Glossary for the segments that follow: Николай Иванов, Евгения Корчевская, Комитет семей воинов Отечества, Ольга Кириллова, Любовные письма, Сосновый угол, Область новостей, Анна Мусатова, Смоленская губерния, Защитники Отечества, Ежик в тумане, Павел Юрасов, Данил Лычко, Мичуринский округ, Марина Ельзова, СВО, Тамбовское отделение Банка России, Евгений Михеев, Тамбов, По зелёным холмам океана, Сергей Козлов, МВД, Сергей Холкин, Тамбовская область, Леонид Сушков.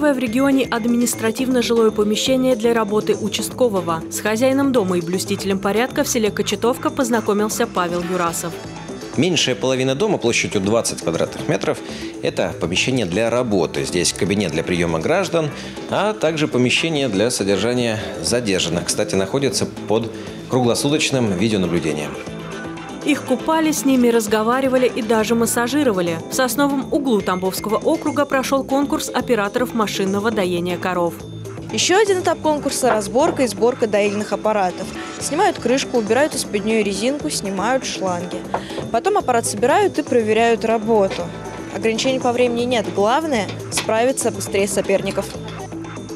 Первое в регионе административно-жилое помещение для работы участкового. С хозяином дома и блюстителем порядка в селе Кочетовка познакомился Павел Юрасов. Меньшая половина дома площадью 20 квадратных метров – это помещение для работы. Здесь кабинет для приема граждан, а также помещение для содержания задержанных. Кстати, находится под круглосуточным видеонаблюдением. Их купали, с ними разговаривали и даже массажировали. В Сосновом углу Тамбовского округа прошел конкурс операторов машинного доения коров. Еще один этап конкурса – разборка и сборка доильных аппаратов. Снимают крышку, убирают из-под нее резинку, снимают шланги. Потом аппарат собирают и проверяют работу. Ограничений по времени нет. Главное – справиться быстрее соперников.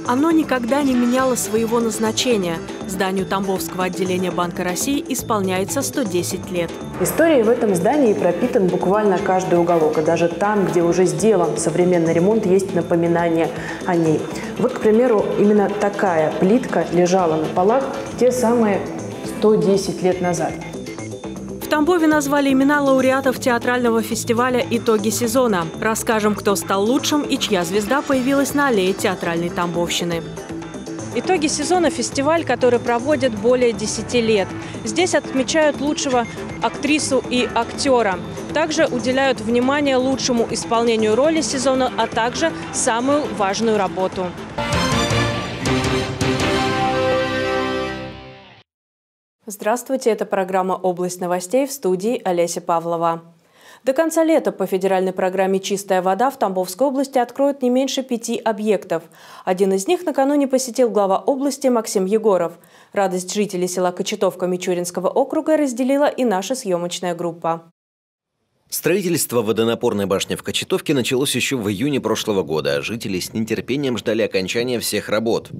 Оно никогда не меняло своего назначения. Зданию Тамбовского отделения Банка России исполняется 110 лет. История в этом здании пропитан буквально каждый уголок. И даже там, где уже сделан современный ремонт, есть напоминание о ней. Вот, к примеру, именно такая плитка лежала на полах те самые 110 лет назад. В Тамбове назвали имена лауреатов театрального фестиваля «Итоги сезона». Расскажем, кто стал лучшим и чья звезда появилась на аллее театральной Тамбовщины. Итоги сезона – фестиваль, который проводят более 10 лет. Здесь отмечают лучшего актрису и актера. Также уделяют внимание лучшему исполнению роли сезона, а также самую важную работу. Здравствуйте, это программа «Область новостей», в студии Олеся Павлова. До конца лета по федеральной программе «Чистая вода» в Тамбовской области откроют не меньше 5 объектов. Один из них накануне посетил глава области Максим Егоров. Радость жителей села Кочетовка Мичуринского округа разделила и наша съемочная группа. Строительство водонапорной башни в Кочетовке началось еще в июне прошлого года. Жители с нетерпением ждали окончания всех работ.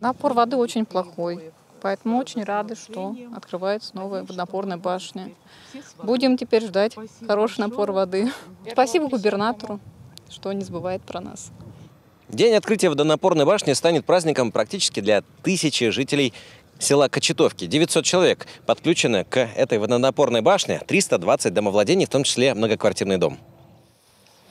Напор воды очень плохой. Поэтому очень рады, что открывается новая водонапорная башня. Будем теперь ждать хороший напор воды. Спасибо губернатору, что не забывает про нас. День открытия водонапорной башни станет праздником практически для тысячи жителей села Кочетовки. 900 человек подключены к этой водонапорной башне, 320 домовладений, в том числе многоквартирный дом.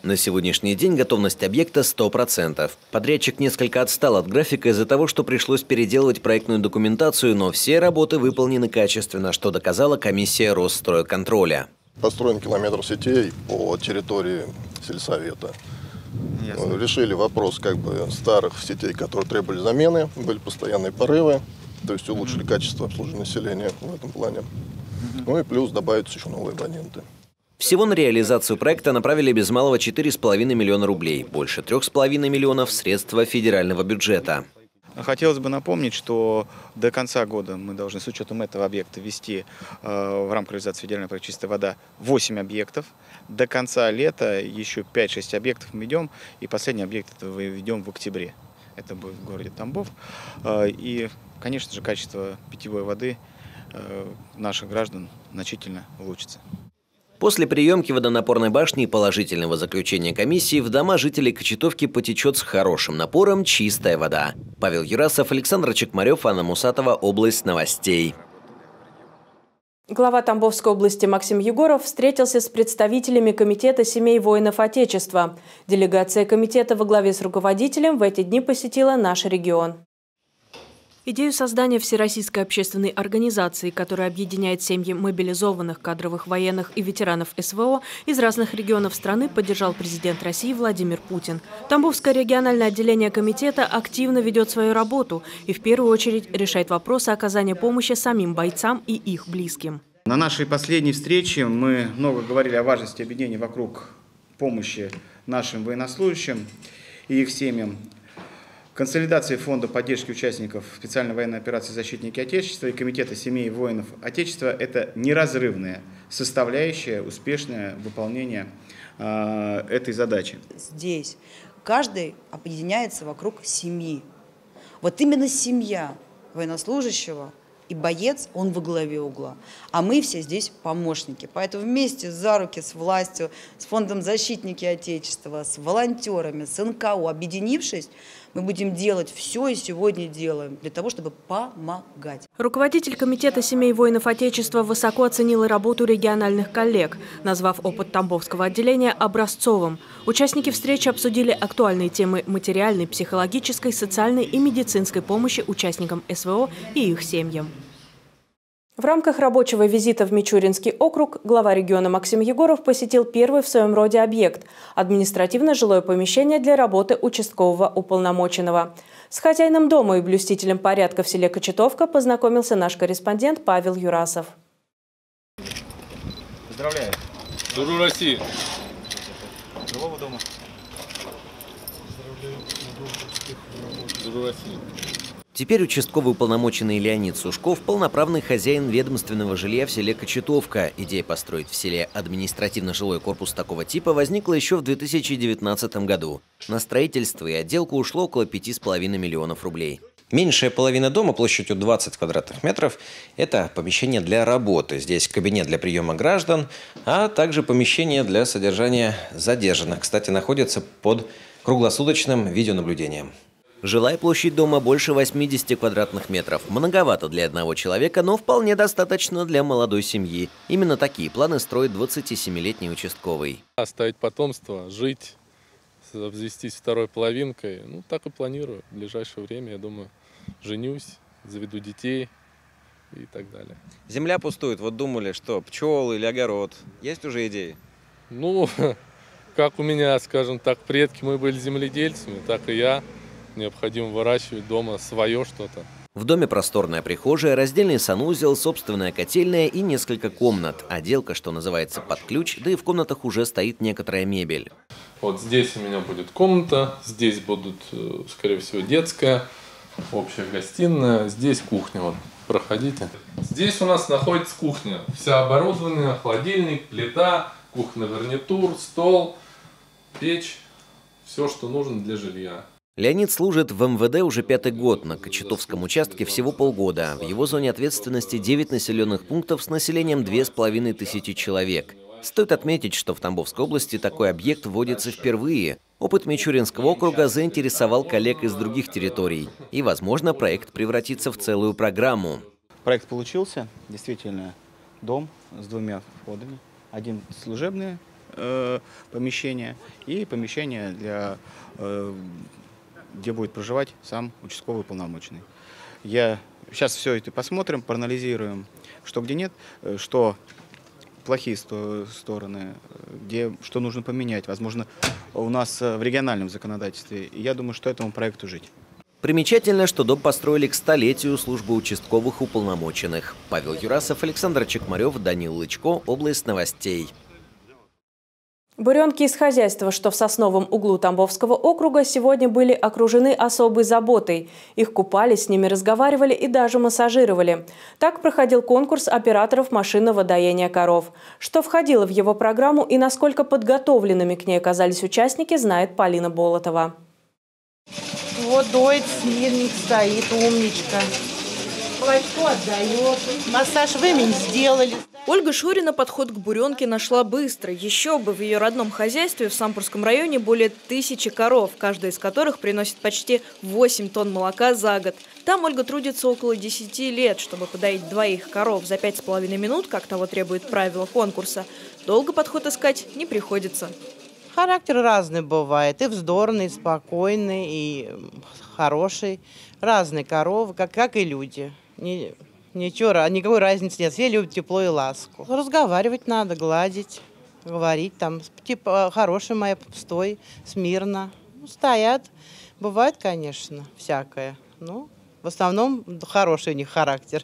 На сегодняшний день готовность объекта 100%. Подрядчик несколько отстал от графика из-за того, что пришлось переделывать проектную документацию, но все работы выполнены качественно, что доказала комиссия Росстройконтроля. Построен километр сетей по территории сельсовета. Ясно. Решили вопрос старых сетей, которые требовали замены, были постоянные порывы, то есть улучшили качество обслуживания населения в этом плане. Ну и плюс добавятся еще новые абоненты. Всего на реализацию проекта направили без малого 4,5 миллиона рублей. Больше 3,5 миллионов – средства федерального бюджета. Хотелось бы напомнить, что до конца года мы должны с учетом этого объекта ввести в рамках реализации федерального проекта «Чистая вода» 8 объектов. До конца лета еще 5-6 объектов мы ведем, и последний объект мы ведем в октябре. Это будет в городе Тамбов. И, конечно же, качество питьевой воды наших граждан значительно улучшится. После приемки водонапорной башни и положительного заключения комиссии в дома жителей Кочетовки потечет с хорошим напором чистая вода. Павел Юрасов, Александр Чекмарев, Анна Мусатова, «Область новостей». Глава Тамбовской области Максим Егоров встретился с представителями Комитета семей воинов Отечества. Делегация комитета во главе с руководителем в эти дни посетила наш регион. Идею создания Всероссийской общественной организации, которая объединяет семьи мобилизованных, кадровых военных и ветеранов СВО из разных регионов страны, поддержал президент России Владимир Путин. Тамбовское региональное отделение комитета активно ведет свою работу и в первую очередь решает вопросы оказания помощи самим бойцам и их близким. На нашей последней встрече мы много говорили о важности объединения вокруг помощи нашим военнослужащим и их семьям. Консолидации фонда поддержки участников специальной военной операции «Защитники Отечества» и Комитета семей воинов Отечества – это неразрывная составляющая успешное выполнение этой задачи. Здесь каждый объединяется вокруг семьи. Вот именно семья военнослужащего и боец, он во главе угла. А мы все здесь помощники. Поэтому вместе за руки с властью, с фондом «Защитники Отечества», с волонтерами, с НКО, объединившись, Мы будем делать все и сегодня делаем для того, чтобы помогать. Руководитель Комитета семей воинов Отечества высоко оценила работу региональных коллег, назвав опыт Тамбовского отделения образцовым. Участники встречи обсудили актуальные темы материальной, психологической, социальной и медицинской помощи участникам СВО и их семьям. В рамках рабочего визита в Мичуринский округ глава региона Максим Егоров посетил первый в своем роде объект – административное жилое помещение для работы участкового уполномоченного. С хозяином дома и блюстителем порядка в селе Кочетовка познакомился наш корреспондент Павел Юрасов. Поздравляю. Здорово, Россия. Жилого дома. Поздравляю. Здорово, Россия. Теперь участковый уполномоченный Леонид Сушков – полноправный хозяин ведомственного жилья в селе Кочетовка. Идея построить в селе административно-жилой корпус такого типа возникла еще в 2019 году. На строительство и отделку ушло около 5,5 миллионов рублей. Меньшая половина дома площадью 20 квадратных метров – это помещение для работы. Здесь кабинет для приема граждан, а также помещение для содержания задержанных. Кстати, находится под круглосуточным видеонаблюдением. Жилая площадь дома больше 80 квадратных метров. Многовато для одного человека, но вполне достаточно для молодой семьи. Именно такие планы строит 27-летний участковый. Оставить потомство, жить, обзавестись второй половинкой. Ну, так и планирую. В ближайшее время, я думаю, женюсь, заведу детей и так далее. Земля пустует. Вот думали, что пчелы или огород. Есть уже идеи? Ну, как у меня, скажем так, предки мы были земледельцами, так и я. Необходимо выращивать дома свое что-то. В доме просторная прихожая, раздельный санузел, собственная котельная и несколько комнат. Отделка, что называется, под ключ, да и в комнатах уже стоит некоторая мебель. Вот здесь у меня будет комната, здесь будут, скорее всего, детская, общая гостиная, здесь кухня. Вот, проходите. Здесь у нас находится кухня. Вся оборудованная, холодильник, плита, кухонный гарнитур, стол, печь. Все, что нужно для жилья. Леонид служит в МВД уже 5-й год, на Кочетовском участке всего полгода. В его зоне ответственности 9 населенных пунктов с населением 2500 человек. Стоит отметить, что в Тамбовской области такой объект вводится впервые. Опыт Мичуринского округа заинтересовал коллег из других территорий. И, возможно, проект превратится в целую программу. Проект получился. Действительно, дом с 2 входами. Один служебное помещение и помещение для... где будет проживать сам участковый уполномоченный. Сейчас все это посмотрим, проанализируем, что где нет, что плохие стороны, что нужно поменять, возможно, у нас в региональном законодательстве. И я думаю, что этому проекту жить. Примечательно, что дом построили к 100-летию службы участковых уполномоченных. Павел Юрасов, Александр Чекмарев, Данил Лычко, Область новостей. Буренки из хозяйства, что в Сосновом углу Тамбовского округа, сегодня были окружены особой заботой. Их купали, с ними разговаривали и даже массажировали. Так проходил конкурс операторов машинного доения коров. Что входило в его программу и насколько подготовленными к ней оказались участники, знает Полина Болотова. Вот доит, смирник стоит, умничка. Молочко отдает. Массаж вы мне сделали. Ольга Шурина подход к буренке нашла быстро. Еще бы, в ее родном хозяйстве в Сампурском районе более 1000 коров, каждая из которых приносит почти 8 тонн молока за год. Там Ольга трудится около 10 лет, чтобы подоить 2 коров за 5,5 минут, как того требует правила конкурса. Долго подход искать не приходится. Характер разный бывает. И вздорный, и спокойный, и хороший. Разные коровы, как и люди. Ничего, никакой разницы нет. Все любят тепло и ласку. Разговаривать надо, гладить, говорить там. Типа, хорошая моя, стой, смирно. Ну, стоят. Бывает, конечно, всякое. Но в основном хороший у них характер.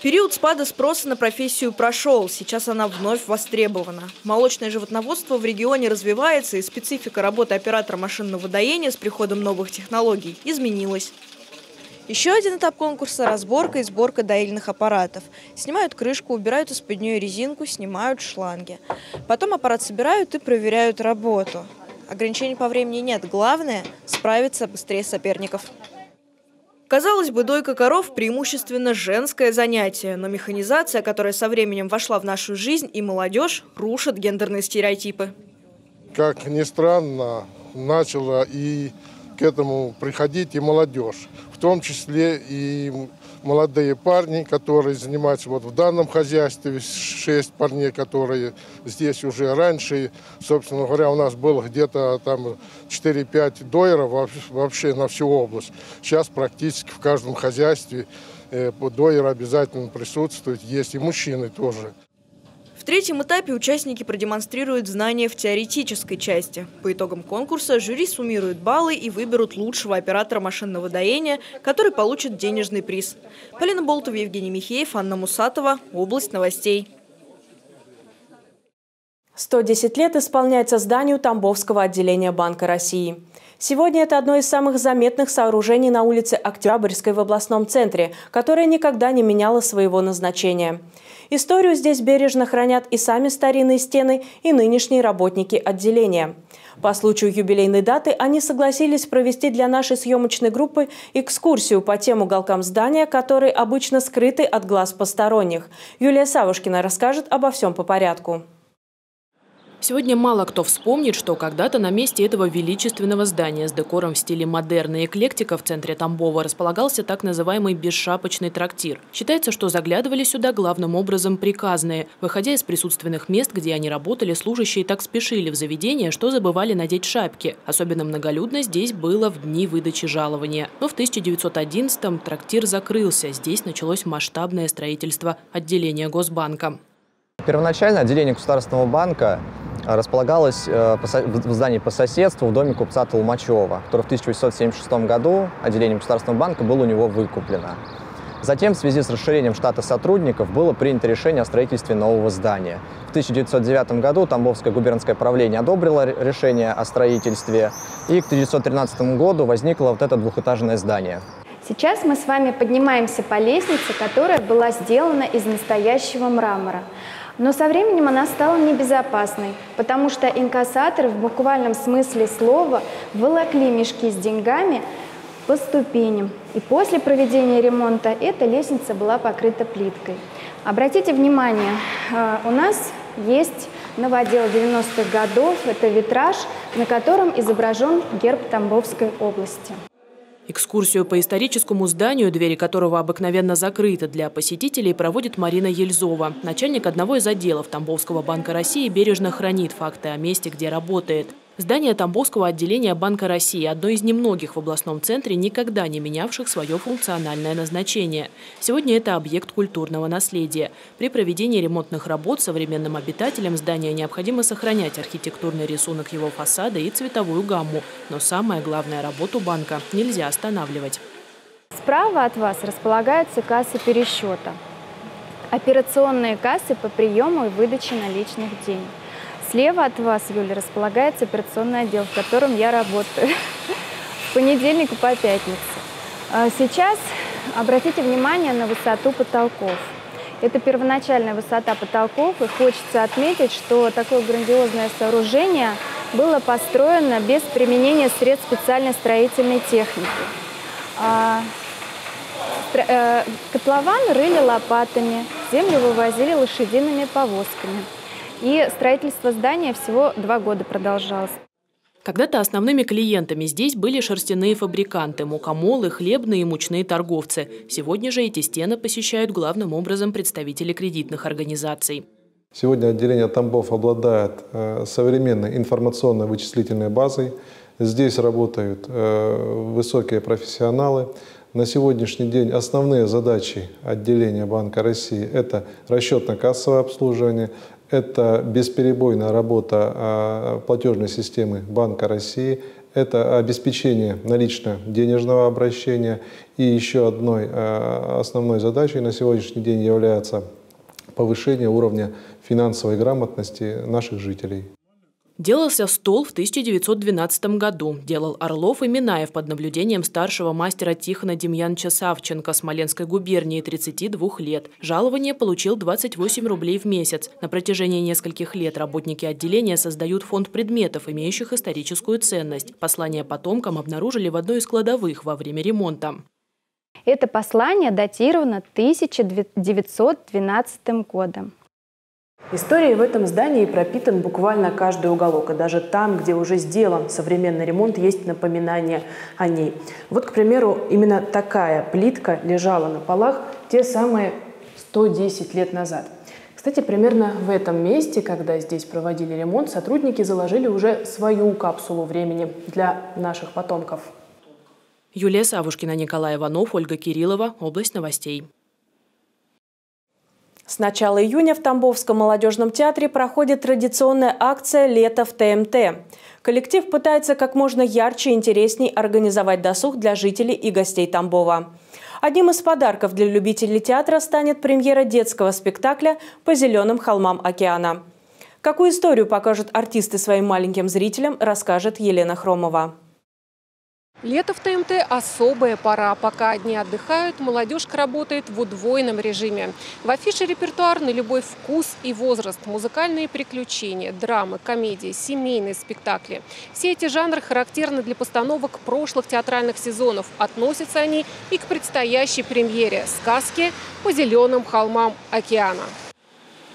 Период спада спроса на профессию прошел. Сейчас она вновь востребована. Молочное животноводство в регионе развивается, и специфика работы оператора машинного доения с приходом новых технологий изменилась. Еще один этап конкурса – разборка и сборка доильных аппаратов. Снимают крышку, убирают из-под нее резинку, снимают шланги. Потом аппарат собирают и проверяют работу. Ограничений по времени нет. Главное – справиться быстрее соперников. Казалось бы, дойка коров – преимущественно женское занятие. Но механизация, которая со временем вошла в нашу жизнь и молодежь, рушит гендерные стереотипы. Как ни странно, начала и к этому приходить и молодежь, в том числе и молодые парни, которые занимаются вот в данном хозяйстве, 6 парней, которые здесь уже раньше. Собственно говоря, у нас было где-то там 4-5 дойеров вообще на всю область. Сейчас практически в каждом хозяйстве дойер обязательно присутствует, есть и мужчины тоже. В третьем этапе участники продемонстрируют знания в теоретической части. По итогам конкурса жюри суммирует баллы и выберут лучшего оператора машинного доения, который получит денежный приз. Полина Болотова, Евгений Михеев, Анна Мусатова. Область новостей. 110 лет исполняется зданию Тамбовского отделения Банка России. Сегодня это одно из самых заметных сооружений на улице Октябрьской в областном центре, которое никогда не меняло своего назначения. Историю здесь бережно хранят и сами старинные стены, и нынешние работники отделения. По случаю юбилейной даты они согласились провести для нашей съемочной группы экскурсию по тем уголкам здания, которые обычно скрыты от глаз посторонних. Юлия Савушкина расскажет обо всем по порядку. Сегодня мало кто вспомнит, что когда-то на месте этого величественного здания с декором в стиле модерна и эклектика в центре Тамбова располагался так называемый бесшапочный трактир. Считается, что заглядывали сюда главным образом приказные. Выходя из присутственных мест, где они работали, служащие так спешили в заведение, что забывали надеть шапки. Особенно многолюдно здесь было в дни выдачи жалования. Но в 1911-м трактир закрылся. Здесь началось масштабное строительство отделения Госбанка. Первоначально отделение Государственного банка располагалось в здании по соседству в доме купца Толмачева, который в 1876 году отделением Государственного банка было у него выкуплено. Затем в связи с расширением штата сотрудников было принято решение о строительстве нового здания. В 1909 году Тамбовское губернское правление одобрило решение о строительстве, и к 1913 году возникло вот это двухэтажное здание. Сейчас мы с вами поднимаемся по лестнице, которая была сделана из настоящего мрамора. Но со временем она стала небезопасной, потому что инкассаторы в буквальном смысле слова волокли мешки с деньгами по ступеням. И после проведения ремонта эта лестница была покрыта плиткой. Обратите внимание, у нас есть новодел 90-х годов, это витраж, на котором изображен герб Тамбовской области. Экскурсию по историческому зданию, двери которого обыкновенно закрыты для посетителей, проводит Марина Ельзова. Начальник одного из отделов Тамбовского банка России бережно хранит факты о месте, где работает. Здание Тамбовского отделения Банка России – одно из немногих в областном центре, никогда не менявших свое функциональное назначение. Сегодня это объект культурного наследия. При проведении ремонтных работ современным обитателям здания необходимо сохранять архитектурный рисунок его фасада и цветовую гамму. Но самое главное – работу банка нельзя останавливать. Справа от вас располагаются кассы пересчета. Операционные кассы по приему и выдаче наличных денег. Слева от вас, Юля, располагается операционный отдел, в котором я работаю с понедельника по пятницу. Сейчас обратите внимание на высоту потолков. Это первоначальная высота потолков, и хочется отметить, что такое грандиозное сооружение было построено без применения средств специальной строительной техники. Котлован рыли лопатами, землю вывозили лошадиными повозками. И строительство здания всего 2 года продолжалось. Когда-то основными клиентами здесь были шерстяные фабриканты, мукомолы, хлебные и мучные торговцы. Сегодня же эти стены посещают главным образом представители кредитных организаций. Сегодня отделение Тамбов обладает современной информационно-вычислительной базой. Здесь работают высокие профессионалы. На сегодняшний день основные задачи отделения Банка России – это расчетно-кассовое обслуживание, это бесперебойная работа платежной системы Банка России, это обеспечение налично-денежного обращения. И еще одной основной задачей на сегодняшний день является повышение уровня финансовой грамотности наших жителей. Делался стол в 1912 году. Делал Орлов и Минаев под наблюдением старшего мастера Тихона Демьяновича Савченко Смоленской губернии, 32 лет. Жалование получил 28 рублей в месяц. На протяжении нескольких лет работники отделения создают фонд предметов, имеющих историческую ценность. Послание потомкам обнаружили в одной из кладовых во время ремонта. Это послание датировано 1912 годом. Историей в этом здании пропитан буквально каждый уголок, и даже там, где уже сделан современный ремонт, есть напоминание о ней. Вот, к примеру, именно такая плитка лежала на полах те самые 110 лет назад. Кстати, примерно в этом месте, когда здесь проводили ремонт, сотрудники заложили уже свою капсулу времени для наших потомков. Юлия Савушкина, Николай Иванов, Ольга Кириллова, Область новостей. С начала июня в Тамбовском молодежном театре проходит традиционная акция «Лето в ТМТ». Коллектив пытается как можно ярче и интересней организовать досуг для жителей и гостей Тамбова. Одним из подарков для любителей театра станет премьера детского спектакля «По зеленым холмам океана». Какую историю покажут артисты своим маленьким зрителям, расскажет Елена Хромова. Лето в ТМТ – особая пора. Пока одни отдыхают, молодежка работает в удвоенном режиме. В афише репертуар на любой вкус и возраст. Музыкальные приключения, драмы, комедии, семейные спектакли. Все эти жанры характерны для постановок прошлых театральных сезонов. Относятся они и к предстоящей премьере сказки «По зеленым холмам океана».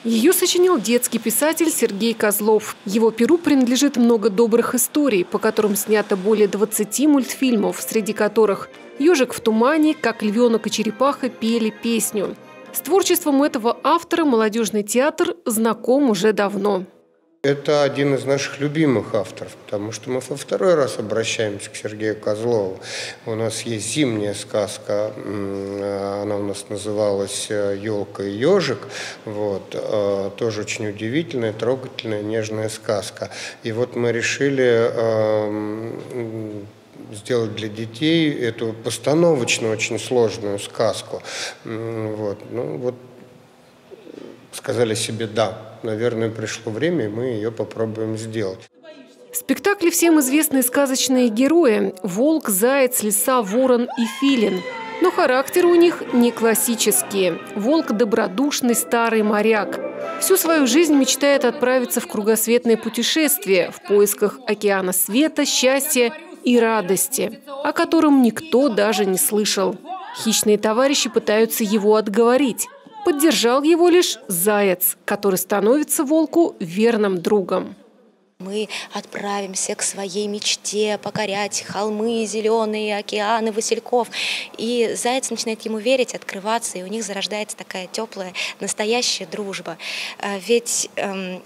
Ее сочинил детский писатель Сергей Козлов. Его перу принадлежит много добрых историй, по которым снято более 20 мультфильмов, среди которых «Ежик в тумане», «Как львенок и черепаха пели песню». С творчеством этого автора молодежный театр знаком уже давно. Это один из наших любимых авторов, потому что мы во второй раз обращаемся к Сергею Козлову. У нас есть зимняя сказка, она у нас называлась «Елка и ежик». Вот, тоже очень удивительная, трогательная, нежная сказка. И вот мы решили сделать для детей эту постановочную, очень сложную сказку. Вот, ну, вот сказали себе «да». Наверное, пришло время, и мы ее попробуем сделать. В спектакле всем известны сказочные герои – волк, заяц, лиса, ворон и филин. Но характеры у них не классические. Волк – добродушный старый моряк. Всю свою жизнь мечтает отправиться в кругосветное путешествие в поисках океана света, счастья и радости, о котором никто даже не слышал. Хищные товарищи пытаются его отговорить. Поддержал его лишь заяц, который становится волку верным другом. Мы отправимся к своей мечте покорять холмы, зеленые океаны, васильков. И заяц начинает ему верить, открываться, и у них зарождается такая теплая, настоящая дружба. Ведь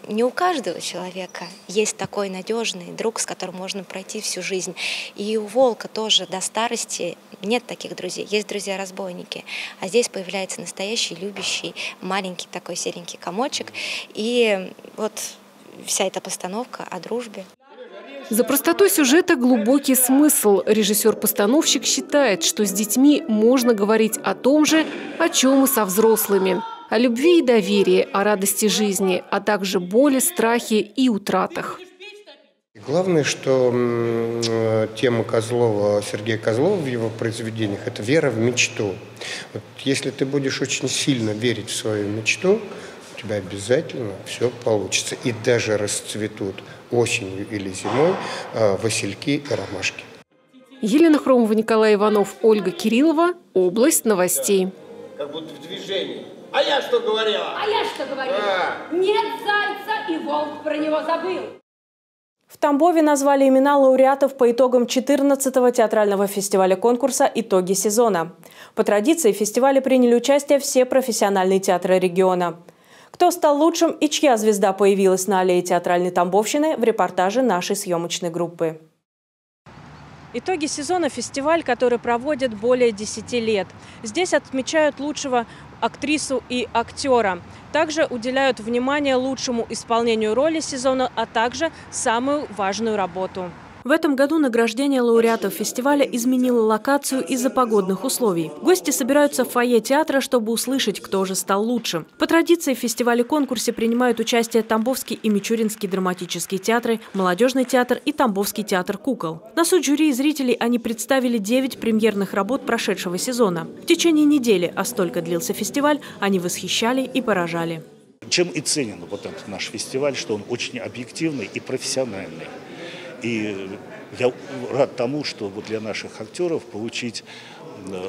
не у каждого человека есть такой надежный друг, с которым можно пройти всю жизнь. И у волка тоже до старости нет таких друзей. Есть друзья-разбойники. А здесь появляется настоящий, любящий, маленький такой серенький комочек. И вот вся эта постановка о дружбе. За простотой сюжета глубокий смысл. Режиссер-постановщик считает, что с детьми можно говорить о том же, о чем и со взрослыми. О любви и доверии, о радости жизни, а также боли, страхе и утратах. Главное, что тема Сергея Козлова в его произведениях – это вера в мечту. Вот если ты будешь очень сильно верить в свою мечту, у тебя обязательно все получится. И даже расцветут осенью или зимой васильки и ромашки. Елена Хромова, Николай Иванов, Ольга Кириллова, Область новостей. Как будто в движении. А я что говорила? А я что говорила? Нет зайца, и волк про него забыл. В Тамбове назвали имена лауреатов по итогам 14-го театрального фестиваля-конкурса «Итоги сезона». По традиции в фестивале приняли участие все профессиональные театры региона. Кто стал лучшим и чья звезда появилась на аллее театральной Тамбовщины, в репортаже нашей съемочной группы. Итоги сезона – фестиваль, который проводят более 10 лет. Здесь отмечают лучшего актрису и актера. Также уделяют внимание лучшему исполнению роли сезона, а также самую важную работу. В этом году награждение лауреатов фестиваля изменило локацию из-за погодных условий. Гости собираются в фойе театра, чтобы услышать, кто же стал лучшим. По традиции в фестивале-конкурсе принимают участие Тамбовский и Мичуринский драматические театры, Молодежный театр и Тамбовский театр кукол. На суд жюри и зрителей они представили 9 премьерных работ прошедшего сезона. В течение недели, а столько длился фестиваль, они восхищали и поражали. Чем и ценен вот этот наш фестиваль, что он очень объективный и профессиональный. И я рад тому, что для наших актеров получить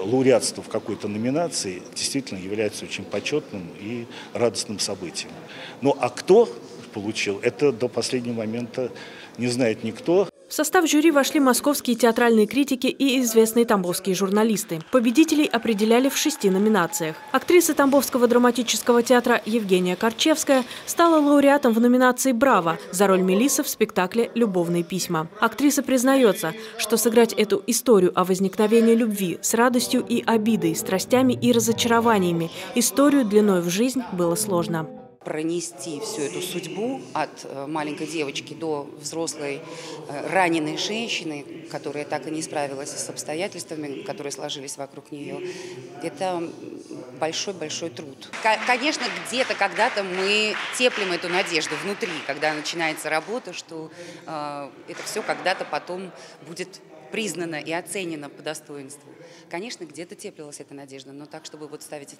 лауреатство в какой-то номинации действительно является очень почетным и радостным событием. Ну а кто получил, это до последнего момента не знает никто. В состав жюри вошли московские театральные критики и известные тамбовские журналисты. Победителей определяли в 6 номинациях. Актриса Тамбовского драматического театра Евгения Корчевская стала лауреатом в номинации «Браво» за роль Мелиссы в спектакле «Любовные письма». Актриса признается, что сыграть эту историю о возникновении любви с радостью и обидой, страстями и разочарованиями, историю длиной в жизнь, было сложно. Пронести всю эту судьбу от маленькой девочки до взрослой раненой женщины, которая так и не справилась с обстоятельствами, которые сложились вокруг нее, это большой-большой труд. Конечно, где-то, когда-то мы теплим эту надежду внутри, когда начинается работа, что это все когда-то потом будет признана и оценена по достоинству. Конечно, где-то теплилась эта надежда, но так, чтобы вот ставить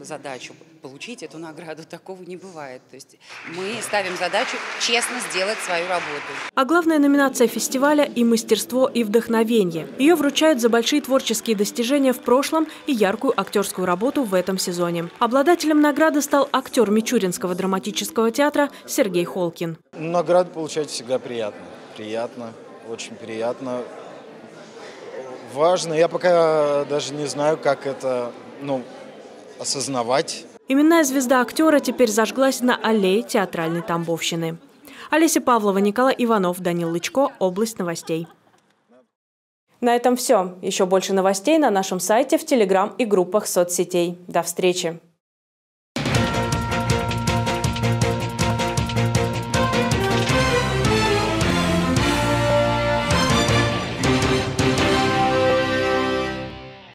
задачу, получить эту награду, такого не бывает. То есть мы ставим задачу честно сделать свою работу. А главная номинация фестиваля – и мастерство, и вдохновение. Ее вручают за большие творческие достижения в прошлом и яркую актерскую работу в этом сезоне. Обладателем награды стал актер Мичуринского драматического театра Сергей Холкин. Награду получать всегда приятно. Приятно, очень приятно. Важно. Я пока даже не знаю, как это, осознавать. Именная звезда актера теперь зажглась на аллее театральной Тамбовщины. Олеся Павлова, Николай Иванов, Данил Лычко, Область новостей. На этом все. Еще больше новостей на нашем сайте, в Телеграм и группах соцсетей. До встречи!